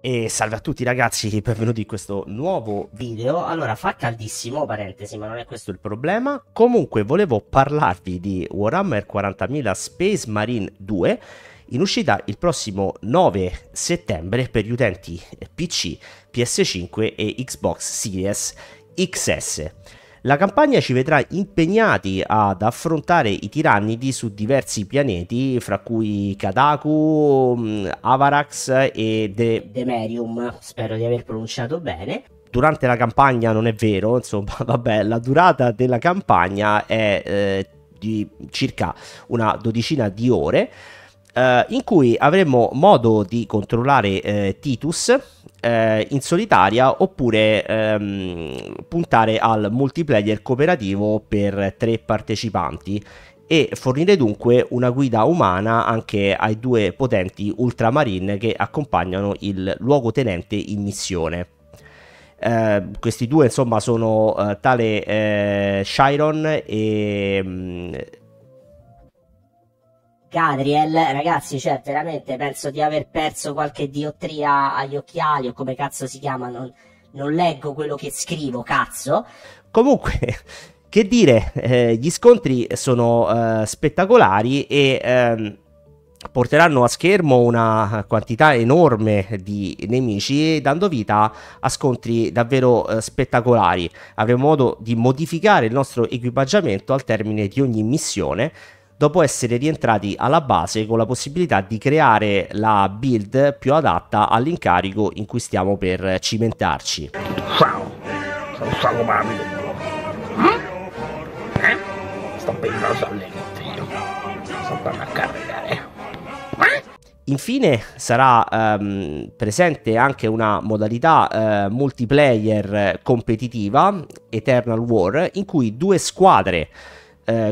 E salve a tutti ragazzi, benvenuti in questo nuovo video. Allora, fa caldissimo, parentesi, ma non è questo il problema. Comunque volevo parlarvi di Warhammer 40.000 Space Marine 2, in uscita il prossimo 9 settembre per gli utenti PC, PS5 e Xbox Series XS. La campagna ci vedrà impegnati ad affrontare i tirannidi su diversi pianeti, fra cui Kadaku, Avarax e Demerium, spero di aver pronunciato bene. Durante la campagna non è vero, insomma, vabbè, la durata della campagna è di circa una dodicina di ore, in cui avremo modo di controllare Titus in solitaria oppure puntare al multiplayer cooperativo per 3 partecipanti e fornire dunque una guida umana anche ai 2 potenti Ultramarine che accompagnano il luogotenente in missione. Questi due, insomma, sono tale Chiron e... Gadriel. Ragazzi, cioè veramente penso di aver perso qualche diotria agli occhiali o come cazzo si chiama, non leggo quello che scrivo, cazzo. Comunque, che dire, gli scontri sono spettacolari e porteranno a schermo una quantità enorme di nemici, dando vita a scontri davvero spettacolari. Avremo modo di modificare il nostro equipaggiamento al termine di ogni missione, dopo essere rientrati alla base con la possibilità di creare la build più adatta all'incarico in cui stiamo per cimentarci. Ciao, sono stato Mario. Sto bene, lo so, lei io. Sto per caricare. Infine sarà presente anche una modalità multiplayer competitiva, Eternal War, in cui 2 squadre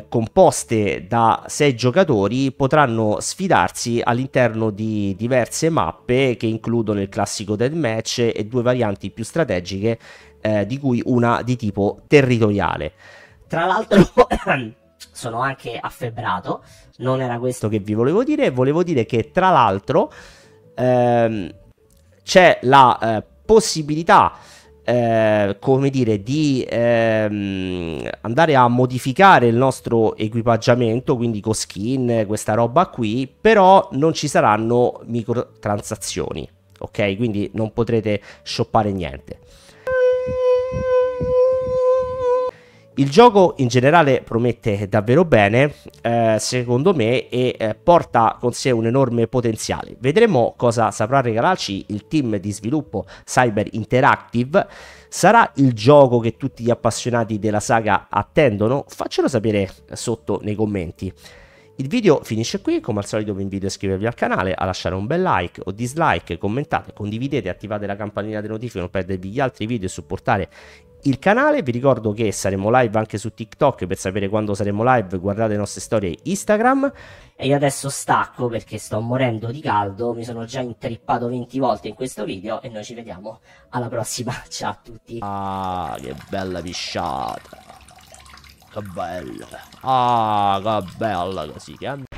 composte da 6 giocatori potranno sfidarsi all'interno di diverse mappe che includono il classico deathmatch e 2 varianti più strategiche, di cui una di tipo territoriale. Tra l'altro sono anche affebbrato, non era questo che vi volevo dire che tra l'altro c'è la possibilità, come dire, di andare a modificare il nostro equipaggiamento, quindi con skin, questa roba qui, però non ci saranno microtransazioni, ok? Quindi non potrete shoppare niente. Il gioco in generale promette davvero bene, secondo me, e porta con sé un enorme potenziale. Vedremo cosa saprà regalarci il team di sviluppo Cyber Interactive. Sarà il gioco che tutti gli appassionati della saga attendono? Faccelo sapere sotto nei commenti. Il video finisce qui, come al solito vi invito a iscrivervi al canale, a lasciare un bel like o dislike, commentate, condividete, attivate la campanellina delle notifiche, non perdervi gli altri video e supportare il canale. Vi ricordo che saremo live anche su TikTok, per sapere quando saremo live guardate le nostre storie Instagram. E io adesso stacco perché sto morendo di caldo, mi sono già intrippato 20 volte in questo video e noi ci vediamo alla prossima, ciao a tutti. Ah, che bella pisciata, che bella, ah, che bella così, che